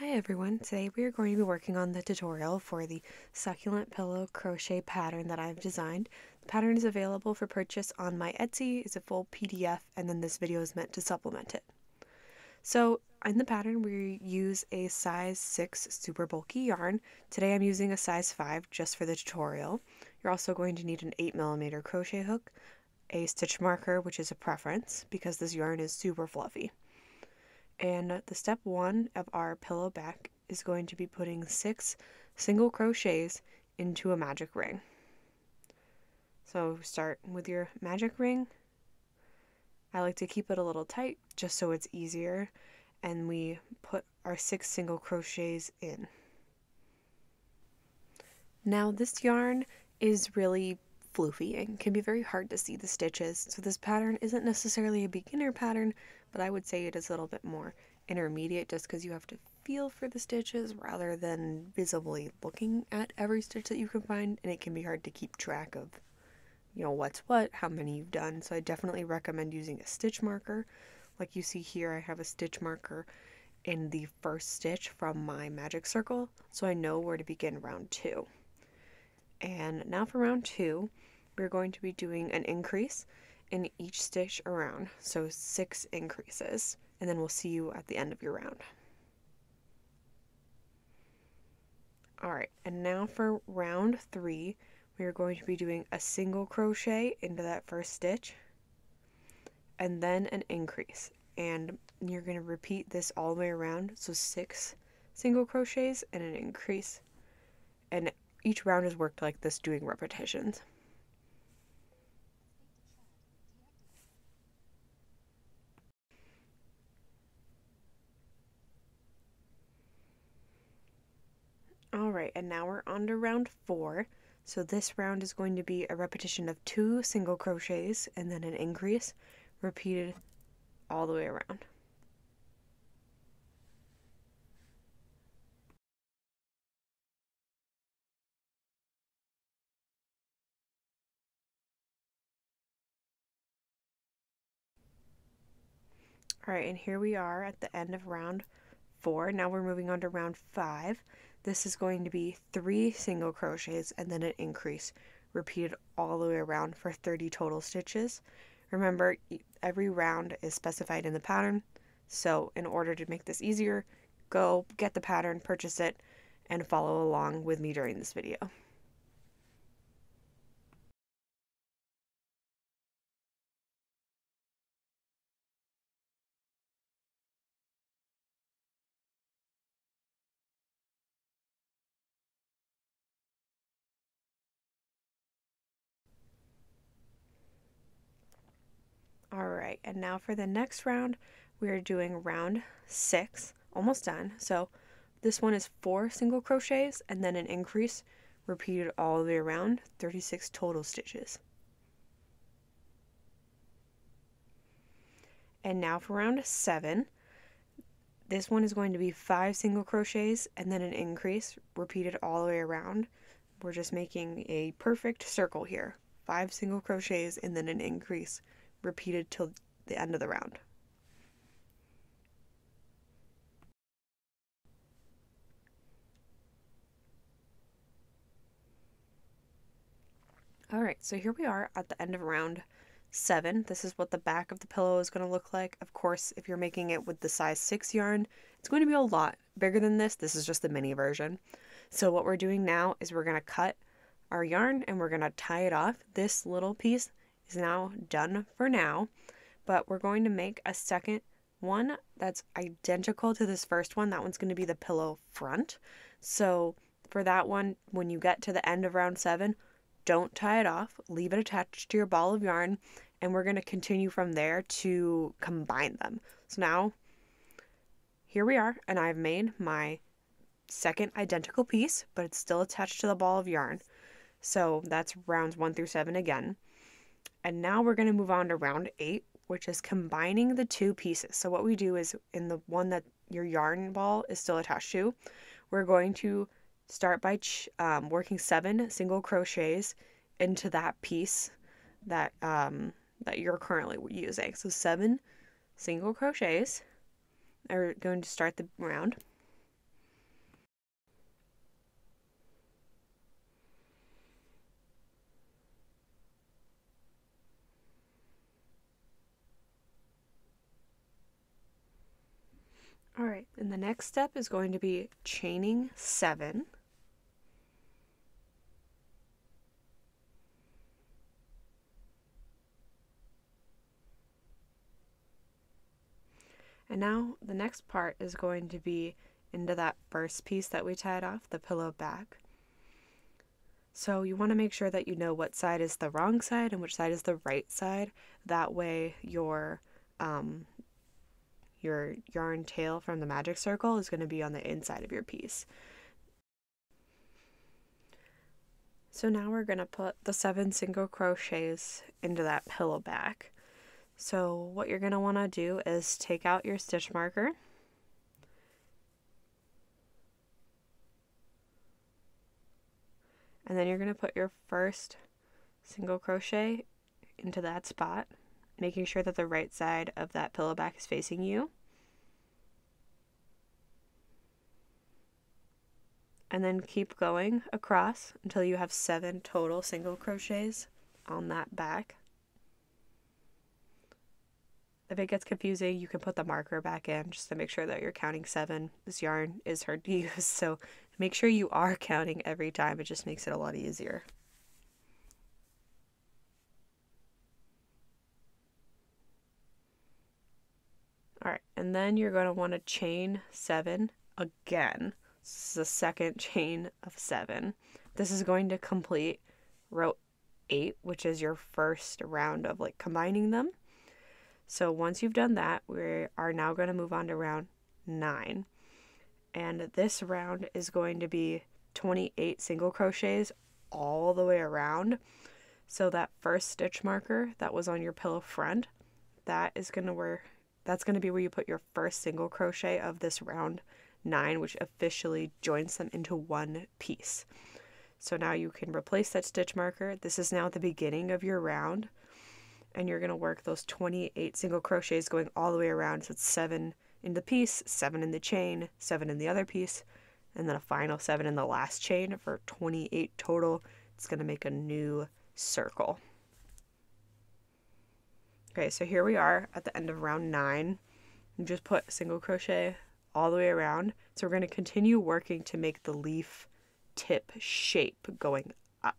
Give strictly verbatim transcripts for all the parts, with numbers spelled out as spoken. Hi everyone, today we are going to be working on the tutorial for the succulent pillow crochet pattern that I've designed. The pattern is available for purchase on my Etsy. It's a full P D F and then this video is meant to supplement it. So in the pattern we use a size six super bulky yarn. Today I'm using a size five just for the tutorial. You're also going to need an eight millimeter crochet hook, a stitch marker, which is a preference because this yarn is super fluffy. And the step one of our pillow back is going to be putting six single crochets into a magic ring. So start with your magic ring. I like to keep it a little tight just so it's easier, and we put our six single crochets in. Now this yarn is really floofy and can be very hard to see the stitches, so this pattern isn't necessarily a beginner pattern, but I would say it is a little bit more intermediate just because you have to feel for the stitches rather than visibly looking at every stitch that you can find, and it can be hard to keep track of, you know, what's what, how many you've done. So I definitely recommend using a stitch marker. Like you see here, I have a stitch marker in the first stitch from my magic circle, so I know where to begin round two. And now for round two, we're going to be doing an increase in each stitch around, so six increases, and then we'll see you at the end of your round. Alright, and now for round three, we are going to be doing a single crochet into that first stitch, and then an increase, and you're going to repeat this all the way around, so six single crochets and an increase, and each round is worked like this, doing repetitions. Alright, and now we're on to round four. So this round is going to be a repetition of two single crochets and then an increase, repeated all the way around. Alright, and here we are at the end of round four. Now we're moving on to round five. This is going to be three single crochets and then an increase, repeated all the way around for thirty total stitches. Remember, every round is specified in the pattern, so in order to make this easier, go get the pattern, purchase it, and follow along with me during this video. Alright, and now for the next round, we are doing round six, almost done. So this one is four single crochets and then an increase, repeated all the way around, thirty-six total stitches. And now for round seven, this one is going to be five single crochets and then an increase, repeated all the way around. We're just making a perfect circle here. Five single crochets and then an increase, repeated till the end of the round. Alright, so here we are at the end of round seven. This is what the back of the pillow is going to look like. Of course, if you're making it with the size six yarn, it's going to be a lot bigger than this. This is just the mini version. So what we're doing now is we're going to cut our yarn and we're going to tie it off. This little piece is now done for now, but we're going to make a second one that's identical to this first one. That one's going to be the pillow front. So for that one, when you get to the end of round seven, don't tie it off, leave it attached to your ball of yarn, and we're going to continue from there to combine them. So now here we are, and I've made my second identical piece, but it's still attached to the ball of yarn. So that's rounds one through seven again. And now we're going to move on to round eight, which is combining the two pieces. So what we do is, in the one that your yarn ball is still attached to, we're going to start by ch um, working seven single crochets into that piece that um, that you're currently using. So seven single crochets are going to start the round, And the next step is going to be chaining seven. And now the next part is going to be into that first piece that we tied off, the pillow back. So you want to make sure that you know what side is the wrong side and which side is the right side. That way your um, your yarn tail from the magic circle is going to be on the inside of your piece. So now we're going to put the seven single crochets into that pillow back. So what you're going to want to do is take out your stitch marker. And then you're going to put your first single crochet into that spot, making sure that the right side of that pillow back is facing you. And then keep going across until you have seven total single crochets on that back. If it gets confusing, you can put the marker back in just to make sure that you're counting seven. This yarn is hard to use, so make sure you are counting every time. It just makes it a lot easier. Alright, and then you're going to want to chain seven again. This is the second chain of seven. This is going to complete row eight, which is your first round of like combining them. So once you've done that, we are now going to move on to round nine. And this round is going to be twenty-eight single crochets all the way around. So that first stitch marker that was on your pillow front, that is going to where that's going to be where you put your first single crochet of this round nine, which officially joins them into one piece. So now you can replace that stitch marker. This is now the beginning of your round. And you're going to work those twenty-eight single crochets going all the way around. So it's seven in the piece, seven in the chain, seven in the other piece, and then a final seven in the last chain for twenty-eight total. It's going to make a new circle. Okay, so here we are at the end of round nine. You just put single crochet all the way around. So we're going to continue working to make the leaf tip shape going up.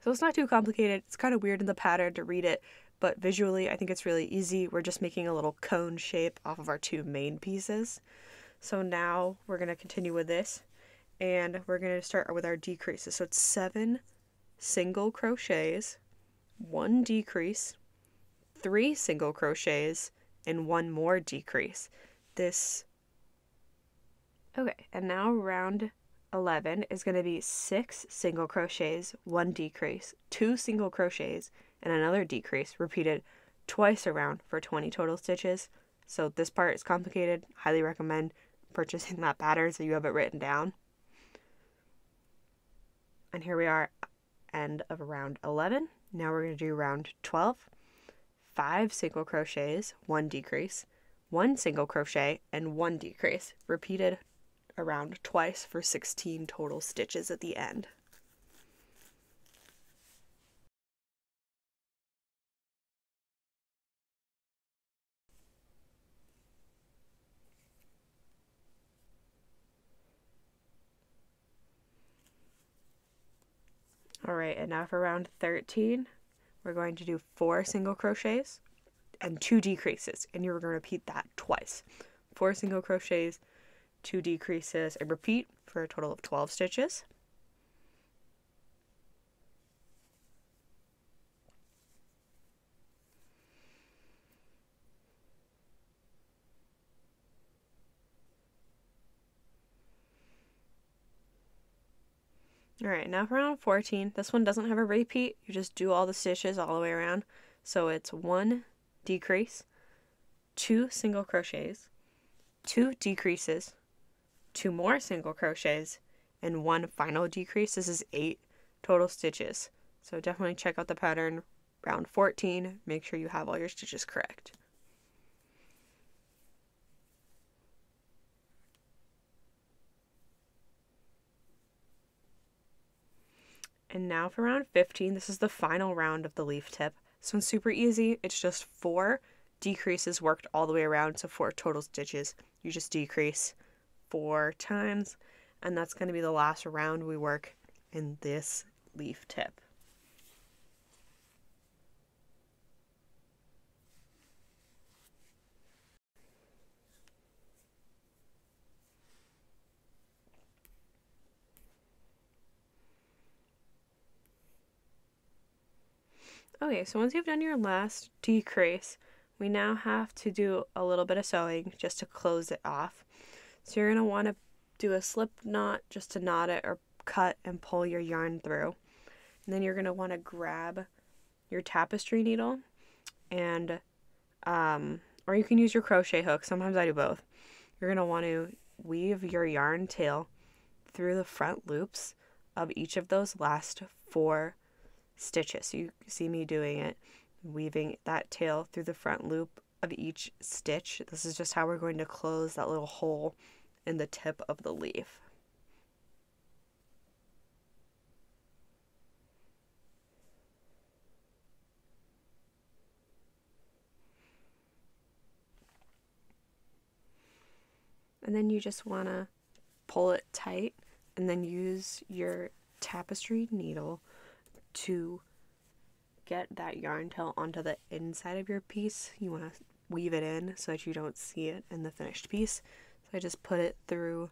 So it's not too complicated. It's kind of weird in the pattern to read it, but visually I think it's really easy. We're just making a little cone shape off of our two main pieces. So now we're going to continue with this, and we're going to start with our decreases. So it's seven single crochets, one decrease, three single crochets, and one more decrease. This, okay, and now round eleven is going to be six single crochets, one decrease, two single crochets, and another decrease repeated twice around for twenty total stitches. So this part is complicated. Highly recommend purchasing that pattern so you have it written down. And here we are, end of round eleven. Now we're going to do round twelve. Five single crochets, one decrease, one single crochet, and one decrease repeated around twice for sixteen total stitches at the end. All right, and now for round thirteen, we're going to do four single crochets and two decreases, and you're going to repeat that twice. Four single crochets, two decreases, and repeat for a total of twelve stitches. Alright, now for round fourteen, this one doesn't have a repeat, you just do all the stitches all the way around. So it's one decrease, two single crochets, two decreases, two more single crochets, and one final decrease. This is eight total stitches. So definitely check out the pattern, round fourteen, make sure you have all your stitches correct. And now for round fifteen, this is the final round of the leaf tip. This one's super easy. It's just four decreases worked all the way around, so four total stitches. You just decrease four times, and that's going to be the last round we work in this leaf tip. Okay, so once you've done your last decrease, we now have to do a little bit of sewing just to close it off. So you're going to want to do a slip knot just to knot it or cut and pull your yarn through. And then you're going to want to grab your tapestry needle and, um, or you can use your crochet hook. Sometimes I do both. You're going to want to weave your yarn tail through the front loops of each of those last four stitches. So you see me doing it, weaving that tail through the front loop of each stitch. This is just how we're going to close that little hole in the tip of the leaf. And then you just want to pull it tight and then use your tapestry needle to get that yarn tail onto the inside of your piece. You want to weave it in so that you don't see it in the finished piece. So I just put it through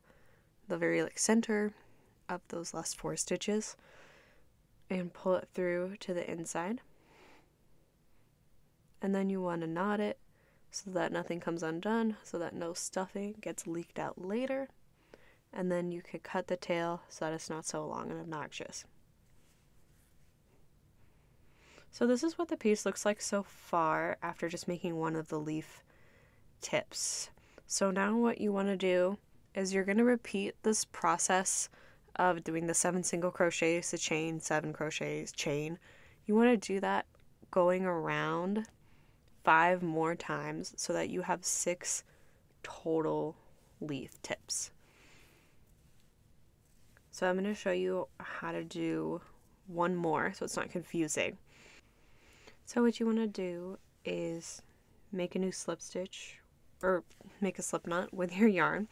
the very like center of those last four stitches and pull it through to the inside. And then you want to knot it so that nothing comes undone, so that no stuffing gets leaked out later. And then you could cut the tail so that it's not so long and obnoxious. So this is what the piece looks like so far after just making one of the leaf tips. So now what you want to do is you're going to repeat this process of doing the seven single crochets, the chain, seven crochets, chain. You want to do that going around five more times so that you have six total leaf tips. So I'm going to show you how to do one more so it's not confusing. So what you want to do is make a new slip stitch or make a slip knot with your yarn,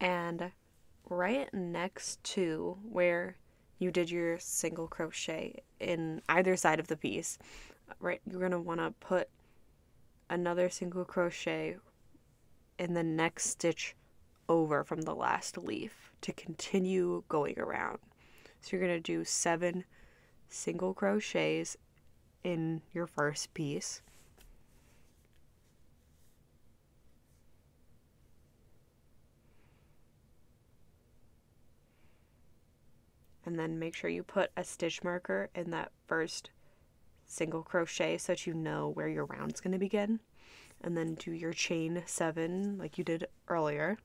and right next to where you did your single crochet in either side of the piece, right, you're going to want to put another single crochet in the next stitch over from the last leaf to continue going around. So you're going to do seven single crochets in your first piece, and then make sure you put a stitch marker in that first single crochet so that you know where your round's going to begin, and then do your chain seven like you did earlier.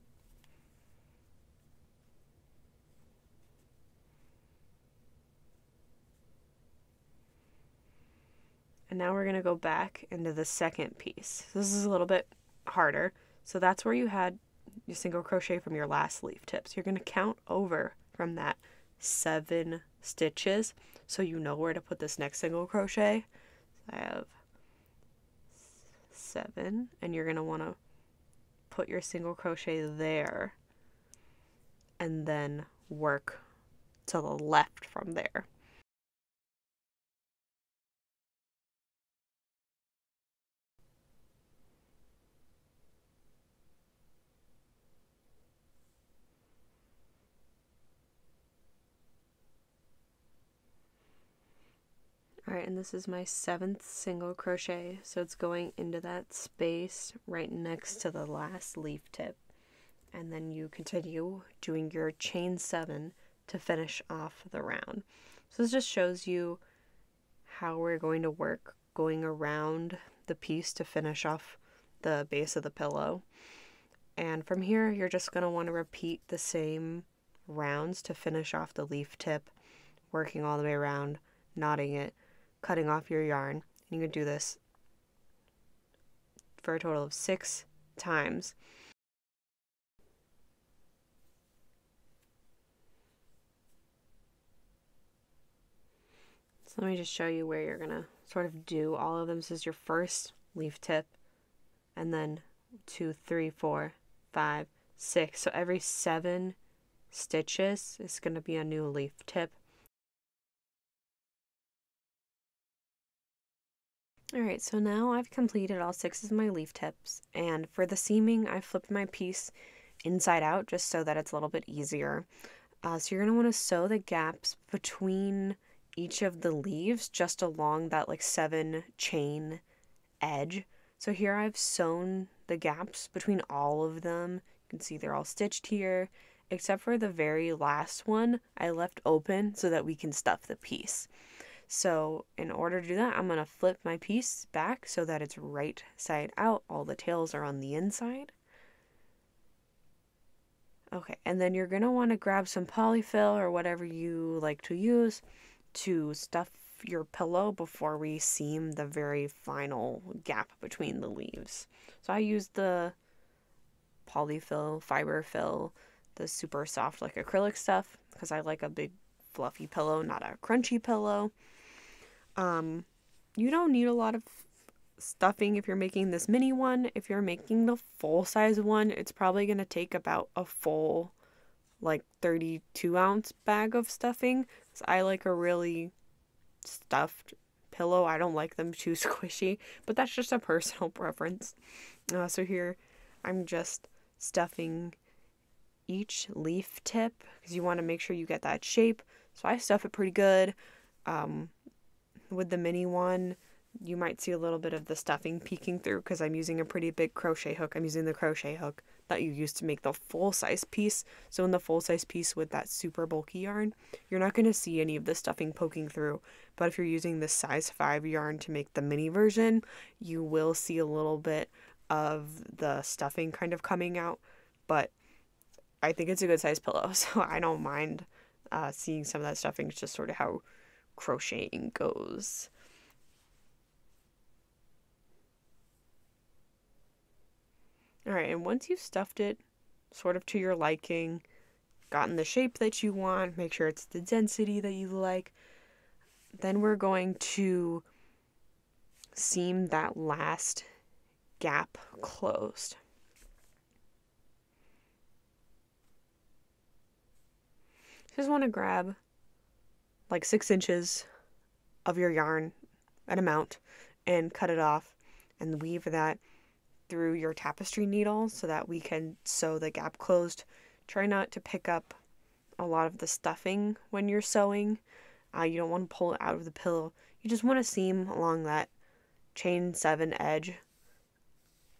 And now we're going to go back into the second piece. This is a little bit harder. So that's where you had your single crochet from your last leaf tip. So you're going to count over from that seven stitches so you know where to put this next single crochet. So I have seven, and you're going to want to put your single crochet there and then work to the left from there. Alright, and this is my seventh single crochet, so it's going into that space right next to the last leaf tip. And then you continue doing your chain seven to finish off the round. So this just shows you how we're going to work going around the piece to finish off the base of the pillow. And from here, you're just going to want to repeat the same rounds to finish off the leaf tip, working all the way around, knotting it, cutting off your yarn. You can do this for a total of six times. So let me just show you where you're gonna sort of do all of them. This is your first leaf tip, and then two, three, four, five, six. So every seven stitches is going to be a new leaf tip. Alright, so now I've completed all six of my leaf tips, and for the seaming I flipped my piece inside out just so that it's a little bit easier. Uh, so you're going to want to sew the gaps between each of the leaves just along that like seven chain edge. So here I've sewn the gaps between all of them. You can see they're all stitched here, except for the very last one I left open so that we can stuff the piece. So in order to do that, I'm going to flip my piece back so that it's right side out. All the tails are on the inside. Okay, and then you're going to want to grab some polyfill or whatever you like to use to stuff your pillow before we seam the very final gap between the leaves. So I used the polyfill, fiber fill, the super soft like acrylic stuff because I like a big fluffy pillow, not a crunchy pillow. Um, you don't need a lot of stuffing if you're making this mini one. If you're making the full size one, it's probably going to take about a full like thirty-two ounce bag of stuffing. So I like a really stuffed pillow. I don't like them too squishy, but that's just a personal preference. Uh, so here I'm just stuffing each leaf tip because you want to make sure you get that shape. So I stuff it pretty good. Um, with the mini one, you might see a little bit of the stuffing peeking through because I'm using a pretty big crochet hook. I'm using the crochet hook that you use to make the full size piece. So in the full size piece with that super bulky yarn, you're not going to see any of the stuffing poking through. But if you're using the size five yarn to make the mini version, you will see a little bit of the stuffing kind of coming out. But I think it's a good size pillow, so I don't mind uh, seeing some of that stuffing. It's just sort of how crocheting goes. Alright, and once you've stuffed it sort of to your liking, gotten the shape that you want, make sure it's the density that you like, then we're going to seam that last gap closed. Just want to grab like six inches of your yarn, an amount, and cut it off and weave that through your tapestry needle so that we can sew the gap closed. Try not to pick up a lot of the stuffing when you're sewing. Uh, you don't want to pull it out of the pillow. You just want to seam along that chain seven edge.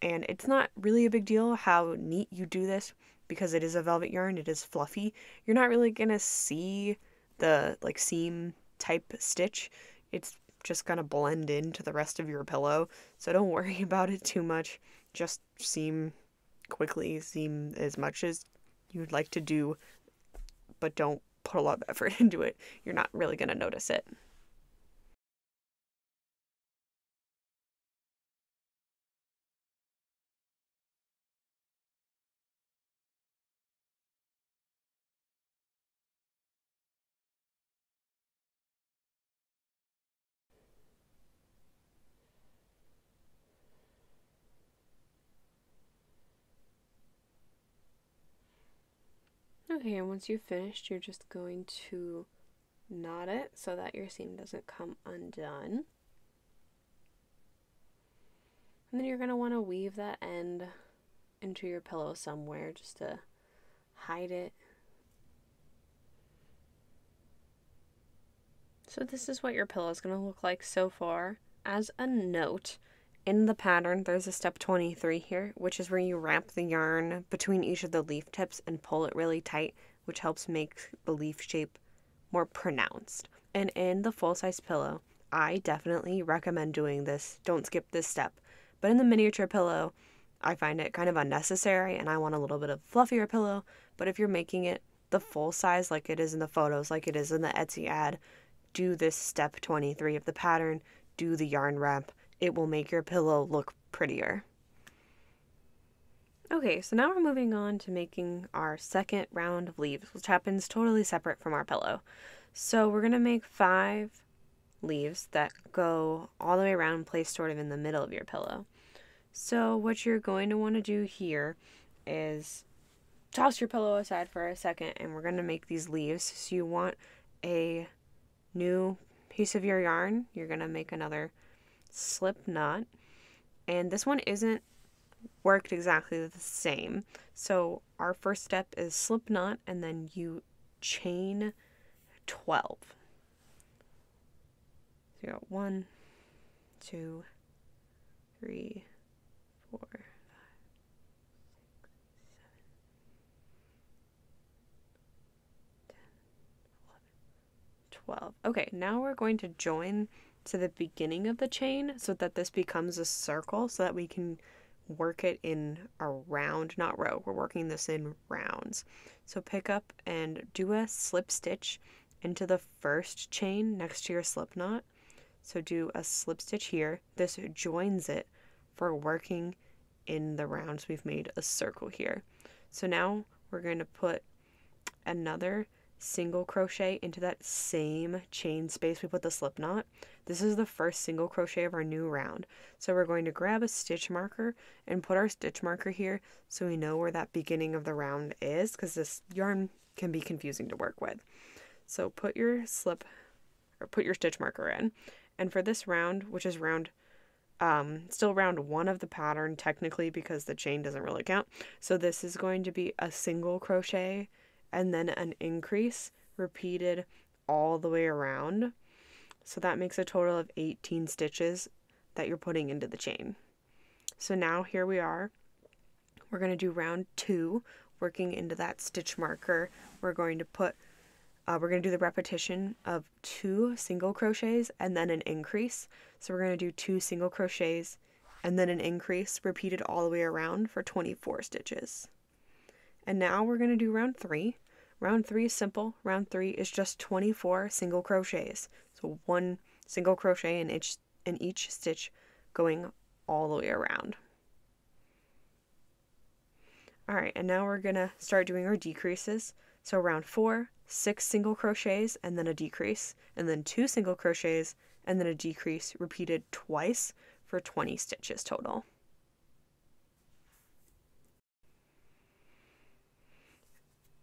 And it's not really a big deal how neat you do this, because it is a velvet yarn, it is fluffy. You're not really gonna see the like seam type stitch. It's just gonna blend into the rest of your pillow, so don't worry about it too much. Just seam quickly, seam as much as you'd like to do, but don't put a lot of effort into it. You're not really gonna notice it. Okay, and once you've finished, you're just going to knot it so that your seam doesn't come undone. And then you're going to want to weave that end into your pillow somewhere just to hide it. So this is what your pillow is going to look like so far. As a note, in the pattern, there's a step twenty-three here, which is where you wrap the yarn between each of the leaf tips and pull it really tight, which helps make the leaf shape more pronounced. And in the full-size pillow, I definitely recommend doing this. Don't skip this step. But in the miniature pillow, I find it kind of unnecessary, and I want a little bit of fluffier pillow. But if you're making it the full size, like it is in the photos, like it is in the Etsy ad, do this step twenty-three of the pattern, do the yarn wrap. It will make your pillow look prettier. Okay, so now we're moving on to making our second round of leaves, which happens totally separate from our pillow. So we're gonna make five leaves that go all the way around, placed sort of in the middle of your pillow. So what you're going to want to do here is toss your pillow aside for a second, and we're going to make these leaves. So you want a new piece of your yarn. You're going to make another slip knot, and this one isn't worked exactly the same. So our first step is slip knot, and then you chain twelve. So you got one, two, three, four, five, six, seven, ten, eleven, twelve. Okay, now we're going to join to the beginning of the chain so that this becomes a circle, so that we can work it in a round, not row. We're working this in rounds. So pick up and do a slip stitch into the first chain next to your slip knot. So do a slip stitch here. This joins it for working in the rounds. We've made a circle here. So now we're going to put another single crochet into that same chain space we put the slip knot. This is the first single crochet of our new round. So we're going to grab a stitch marker and put our stitch marker here so we know where that beginning of the round is, because this yarn can be confusing to work with. So put your slip or put your stitch marker in. And for this round, which is round um still round one of the pattern technically, because the chain doesn't really count. So this is going to be a single crochet and then an increase repeated all the way around. So that makes a total of eighteen stitches that you're putting into the chain. So now here we are. We're going to do round two, working into that stitch marker. We're going to put, uh, we're going to do the repetition of two single crochets and then an increase. So we're going to do two single crochets and then an increase repeated all the way around for twenty-four stitches. And now we're going to do round three. Round three is simple. Round three is just twenty-four single crochets. So one single crochet in each, in each stitch going all the way around. All right, and now we're going to start doing our decreases. So round four, six single crochets and then a decrease, and then two single crochets and then a decrease repeated twice for twenty stitches total.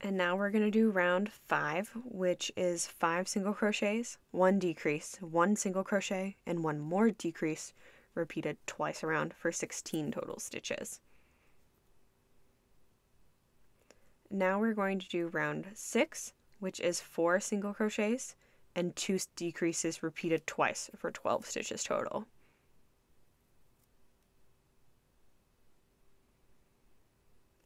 And now we're going to do round five, which is five single crochets, one decrease, one single crochet, and one more decrease repeated twice around for sixteen total stitches. Now we're going to do round six, which is four single crochets and two decreases repeated twice for twelve stitches total.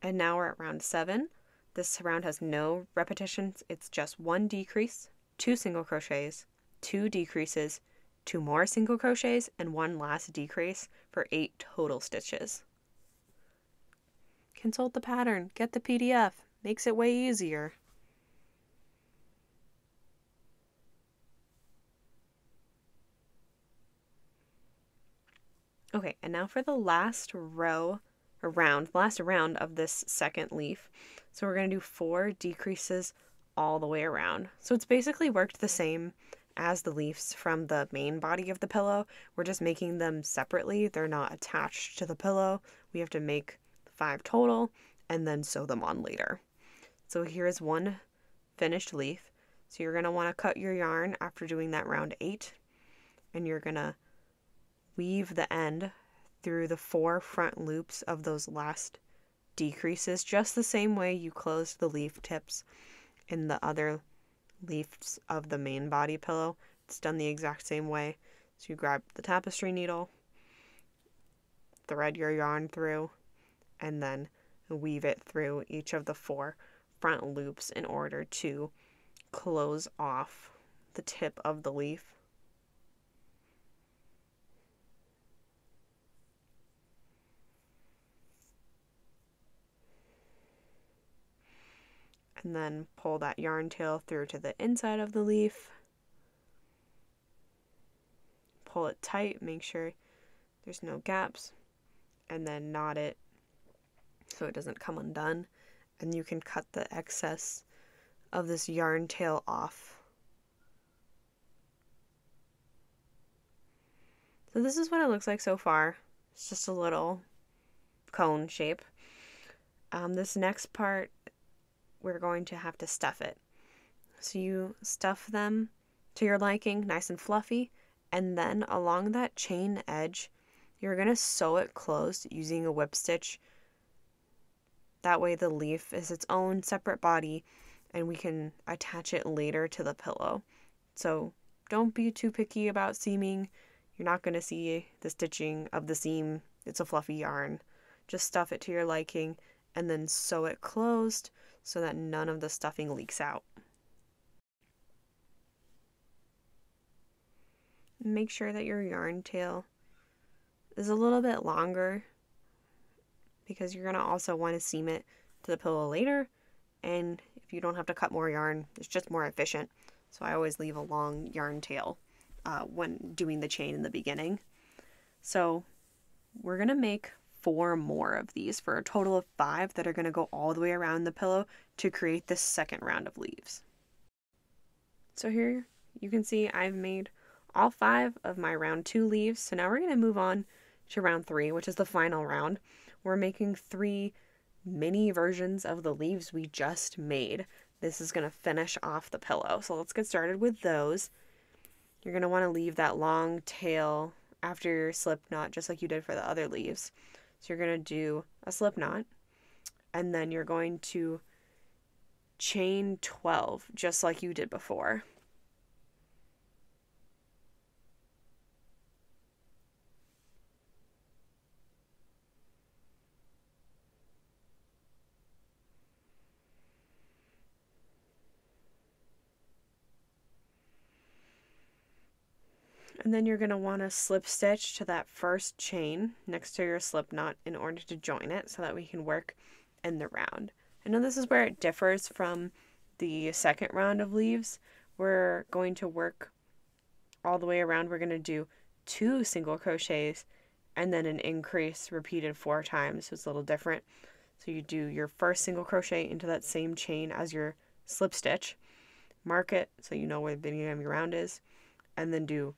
And now we're at round seven. This round has no repetitions. It's just one decrease, two single crochets, two decreases, two more single crochets, and one last decrease for eight total stitches. Consult the pattern, get the P D F, makes it way easier. Okay, and now for the last row, or round, last round of this second leaf. So we're going to do four decreases all the way around. So it's basically worked the same as the leaves from the main body of the pillow. We're just making them separately. They're not attached to the pillow. We have to make five total and then sew them on later. So here is one finished leaf. So you're going to want to cut your yarn after doing that round eight, and you're going to weave the end through the four front loops of those last decreases, just the same way you closed the leaf tips in the other leaves of the main body pillow. It's done the exact same way. So you grab the tapestry needle, thread your yarn through, and then weave it through each of the four front loops in order to close off the tip of the leaf. And then pull that yarn tail through to the inside of the leaf. Pull it tight, make sure there's no gaps, and then knot it so it doesn't come undone. And you can cut the excess of this yarn tail off. So this is what it looks like so far. It's just a little cone shape. Um, this next part, we're going to have to stuff it. So you stuff them to your liking, nice and fluffy, and then along that chain edge, you're gonna sew it closed using a whip stitch. That way the leaf is its own separate body and we can attach it later to the pillow. So don't be too picky about seaming. You're not gonna see the stitching of the seam. It's a fluffy yarn. Just stuff it to your liking and then sew it closed so that none of the stuffing leaks out. Make sure that your yarn tail is a little bit longer because you're gonna also want to seam it to the pillow later, and if you don't have to cut more yarn, it's just more efficient. So I always leave a long yarn tail uh, when doing the chain in the beginning. So we're gonna make four more of these for a total of five that are gonna go all the way around the pillow to create this second round of leaves. So here you can see I've made all five of my round two leaves. So now we're gonna move on to round three, which is the final round. We're making three mini versions of the leaves we just made. This is gonna finish off the pillow. So let's get started with those. You're gonna wanna leave that long tail after your slip knot, just like you did for the other leaves. So you're gonna do a slip knot, and then you're going to chain twelve, just like you did before. And then you're going to want to slip stitch to that first chain next to your slip knot in order to join it so that we can work in the round. I know this is where it differs from the second round of leaves. We're going to work all the way around. We're going to do two single crochets and then an increase repeated four times, so it's a little different. So you do your first single crochet into that same chain as your slip stitch, mark it so you know where the beginning of your round is, and then do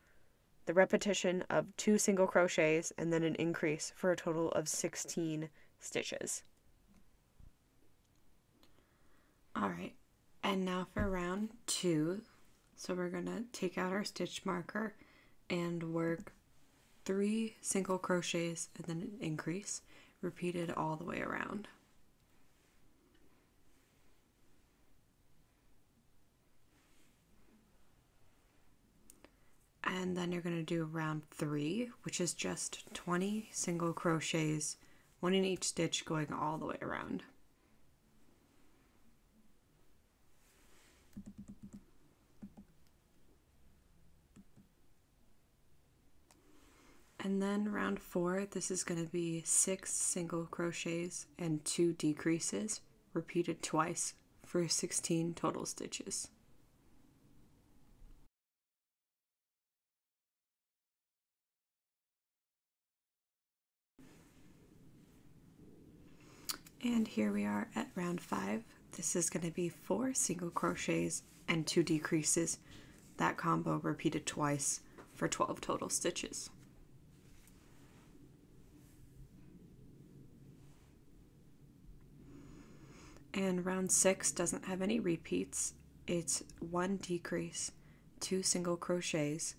the repetition of two single crochets and then an increase for a total of sixteen stitches. All right, and now for round two. So we're gonna take out our stitch marker and work three single crochets and then an increase, repeated all the way around. And then you're going to do round three, which is just twenty single crochets, one in each stitch, going all the way around. And then round four, this is going to be six single crochets and two decreases, repeated twice for sixteen total stitches. And here we are at round five. This is going to be four single crochets and two decreases. That combo repeated twice for twelve total stitches. And round six doesn't have any repeats. It's one decrease, two single crochets,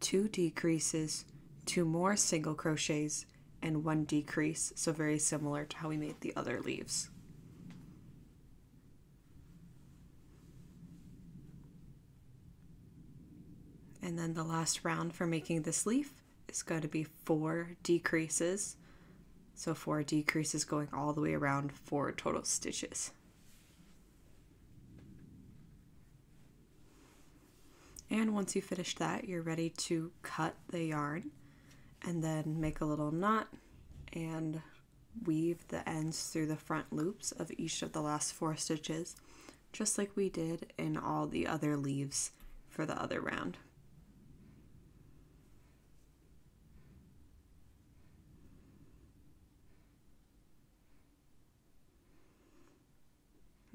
two decreases, two more single crochets, and one decrease, so very similar to how we made the other leaves. And then the last round for making this leaf is going to be four decreases, so four decreases going all the way around for total stitches. And once you finish that, you're ready to cut the yarn and then make a little knot and weave the ends through the front loops of each of the last four stitches, just like we did in all the other leaves for the other round.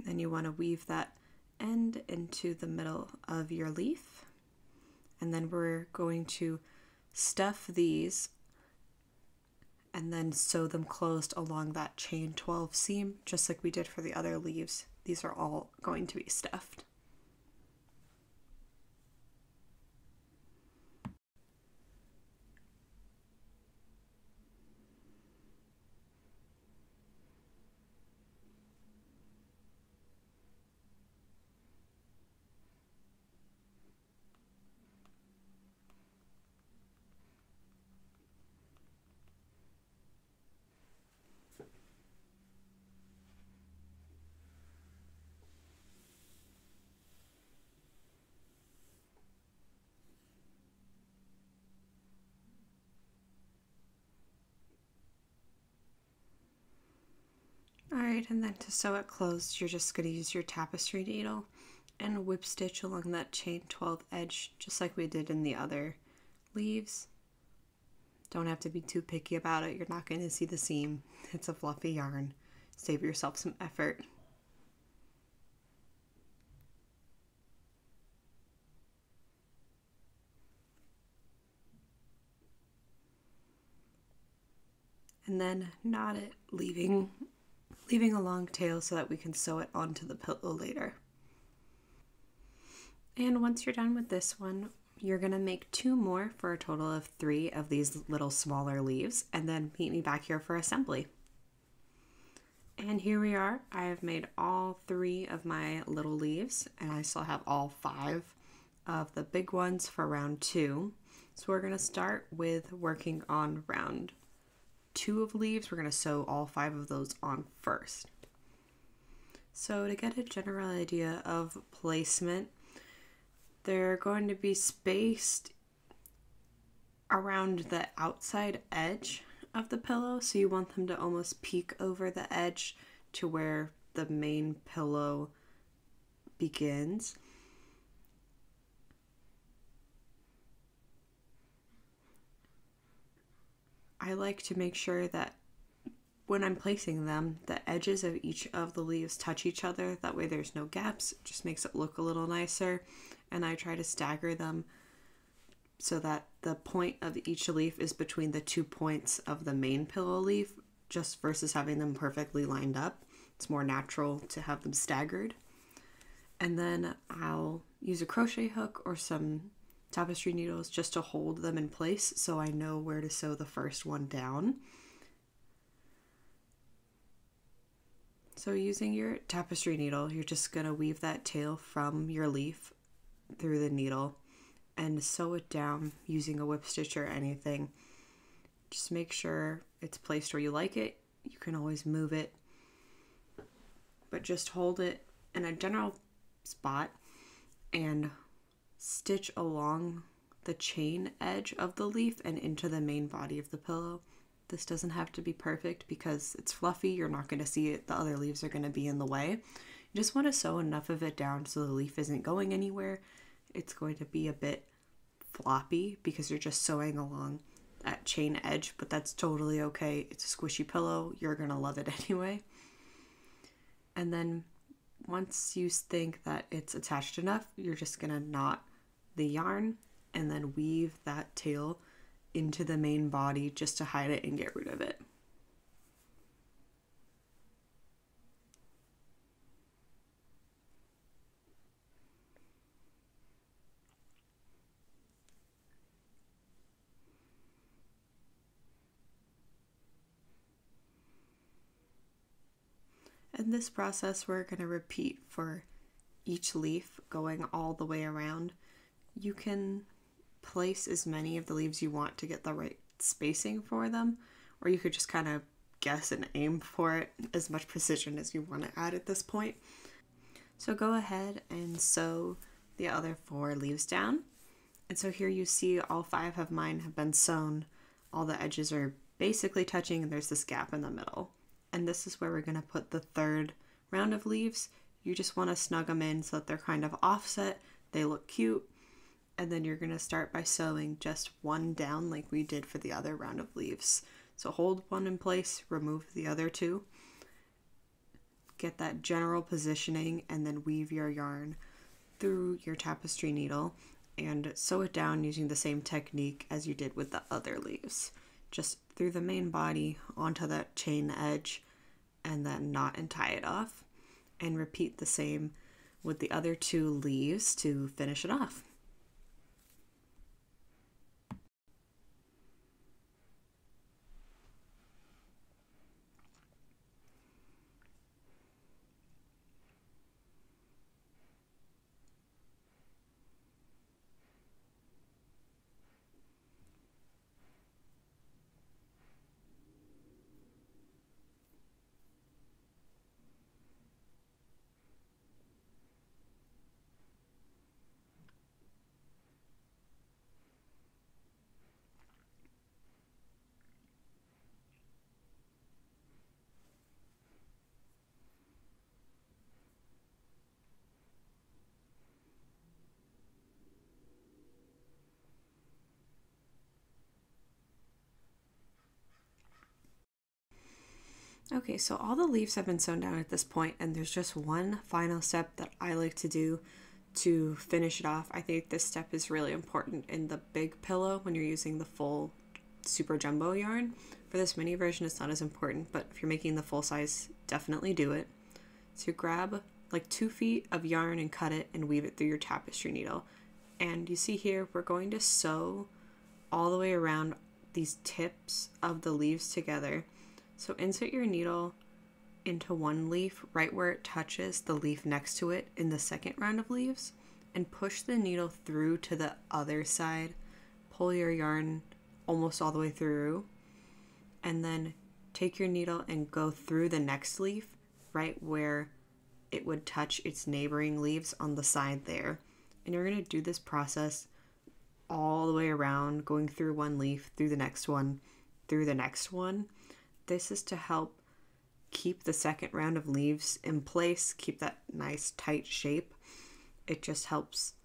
Then you want to weave that end into the middle of your leaf, and then we're going to stuff these and then sew them closed along that chain twelve seam, just like we did for the other leaves. These are all going to be stuffed. Alright, and then to sew it closed, you're just going to use your tapestry needle and whip stitch along that chain twelve edge, just like we did in the other leaves. Don't have to be too picky about it. You're not going to see the seam. It's a fluffy yarn. Save yourself some effort. And then knot it, leaving leaving a long tail so that we can sew it onto the pillow later. And once you're done with this one, you're gonna make two more for a total of three of these little smaller leaves, and then meet me back here for assembly. And here we are. I have made all three of my little leaves, and I still have all five of the big ones for round two. So we're gonna start with working on round two of leaves. We're going to sew all five of those on first. So to get a general idea of placement, they're going to be spaced around the outside edge of the pillow, so you want them to almost peek over the edge to where the main pillow begins. I like to make sure that when I'm placing them, the edges of each of the leaves touch each other. That way there's no gaps. It just makes it look a little nicer. And I try to stagger them so that the point of each leaf is between the two points of the main pillow leaf, just versus having them perfectly lined up. It's more natural to have them staggered. And then I'll use a crochet hook or some tapestry needles just to hold them in place so I know where to sew the first one down. So using your tapestry needle, you're just going to weave that tail from your leaf through the needle and sew it down using a whip stitch or anything. Just make sure it's placed where you like it. You can always move it, but just hold it in a general spot and stitch along the chain edge of the leaf and into the main body of the pillow. This doesn't have to be perfect because it's fluffy. You're not going to see it. The other leaves are going to be in the way. You just want to sew enough of it down so the leaf isn't going anywhere. It's going to be a bit floppy because you're just sewing along that chain edge, but that's totally okay. It's a squishy pillow. You're going to love it anyway. And then once you think that it's attached enough, you're just going to knot the yarn and then weave that tail into the main body just to hide it and get rid of it. And this process we're going to repeat for each leaf, going all the way around. You can place as many of the leaves you want to get the right spacing for them, or you could just kind of guess and aim for it, as much precision as you want to add at this point. So go ahead and sew the other four leaves down. And so here you see all five of mine have been sewn. All the edges are basically touching and there's this gap in the middle. And this is where we're going to put the third round of leaves. You just want to snug them in so that they're kind of offset, they look cute. And then you're going to start by sewing just one down like we did for the other round of leaves. So hold one in place, remove the other two, get that general positioning, and then weave your yarn through your tapestry needle and sew it down using the same technique as you did with the other leaves. just through the main body onto that chain edge and then knot and tie it off, and repeat the same with the other two leaves to finish it off. Okay, so all the leaves have been sewn down at this point, and there's just one final step that I like to do to finish it off. I think this step is really important in the big pillow when you're using the full super jumbo yarn. For this mini version, it's not as important, but if you're making the full size, definitely do it. So grab like two feet of yarn and cut it and weave it through your tapestry needle. And you see here, we're going to sew all the way around these tips of the leaves together. So insert your needle into one leaf right where it touches the leaf next to it in the second round of leaves, and push the needle through to the other side. Pull your yarn almost all the way through, and then take your needle and go through the next leaf right where it would touch its neighboring leaves on the side there. And you're going to do this process all the way around, going through one leaf, through the next one, through the next one. This is to help keep the second round of leaves in place, keep that nice tight shape. It just helps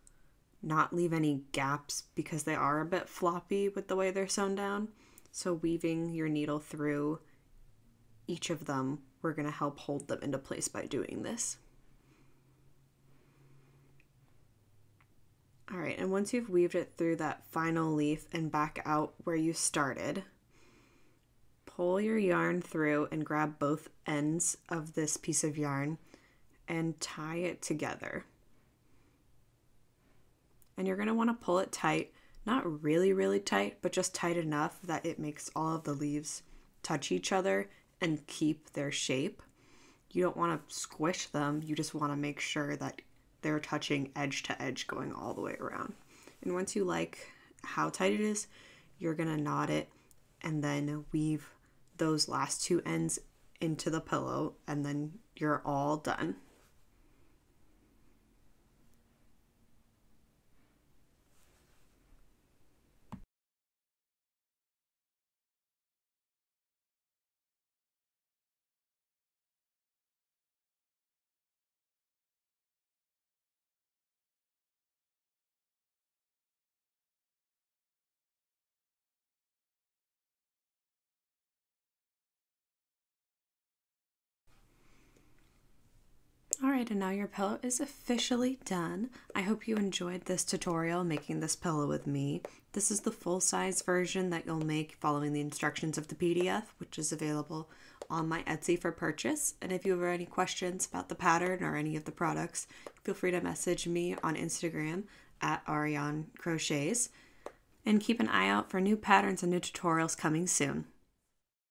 not leave any gaps because they are a bit floppy with the way they're sewn down. So weaving your needle through each of them, we're going to help hold them into place by doing this. All right, and once you've weaved it through that final leaf and back out where you started, pull your yarn through and grab both ends of this piece of yarn and tie it together. And you're going to want to pull it tight, not really, really tight, but just tight enough that it makes all of the leaves touch each other and keep their shape. You don't want to squish them. You just want to make sure that they're touching edge to edge going all the way around. And once you like how tight it is, you're going to knot it and then weave those last two ends into the pillow, and then you're all done. Alright, and now your pillow is officially done. I hope you enjoyed this tutorial making this pillow with me. This is the full-size version that you'll make following the instructions of the P D F, which is available on my Etsy for purchase. And if you have any questions about the pattern or any of the products, feel free to message me on Instagram at AriYarnCrochets. And keep an eye out for new patterns and new tutorials coming soon.